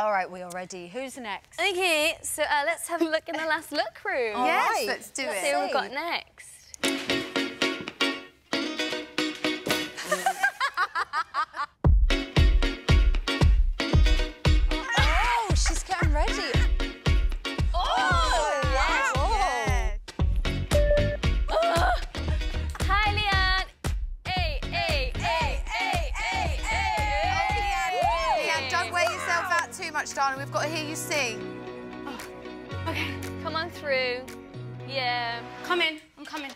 All right, we are ready. Who's next? Okay, so let's have a look in the last look room. All yes, right. Let's do let's it. See what we've got next. Oh, she's getting ready. Oh, yes. Oh. Oh. Hi, Leanne. Hey, hey, hey, hey, hey, hey. Oh, Leanne, don't wear yourself out too much, darling. We've got to hear you sing. Oh, okay. Come on through. Yeah. Come in. I'm coming.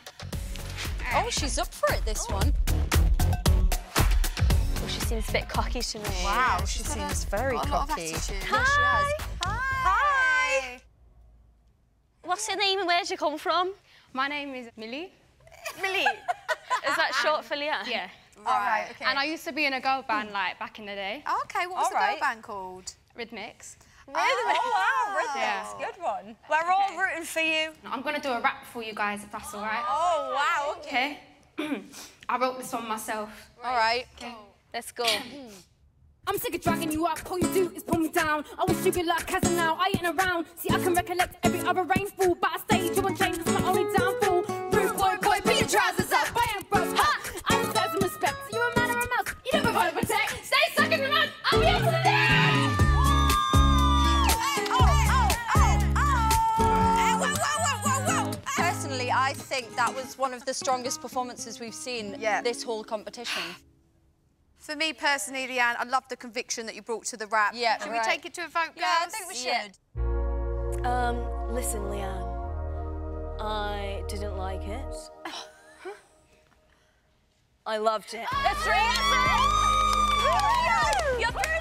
Oh, she's up for it, this one. Well, she seems a bit cocky to me. Wow, yeah, she seems very cocky. Hi. Yes, hi. What's your name and where'd you come from? My name is Millie. Millie? Is that short for Leanne? Yeah. Right. All right, okay. And I used to be in a girl band, like, back in the day. Oh, okay, what was the girl band called? Rhythmix. Oh, wow, Rhythmix. Yeah. Good one. We're all rooting for you. I'm going to do a rap for you guys, if that's all right. Oh, wow, okay. I wrote this one myself. Right. All right. Okay. Oh. Let's go. I'm sick of dragging you up, all you do is pull me down. I was stupid like Kazan now, I ain't around. See, I can recollect every other rainfall, but I stayed you on change, that's my only downfall. Rude boy, boy, put your trousers up, I am broke. I deserve some respect, so you're a man or a mouse, you never want to protect. Stay stuck in your mouth, I'll be able to I think that was one of the strongest performances we've seen this whole competition. For me personally, Leanne, I love the conviction that you brought to the rap. Yeah, should we take it to a vote, girls? Yeah, I think we should. Listen, Leanne, I didn't like it. I loved it. That's right. You're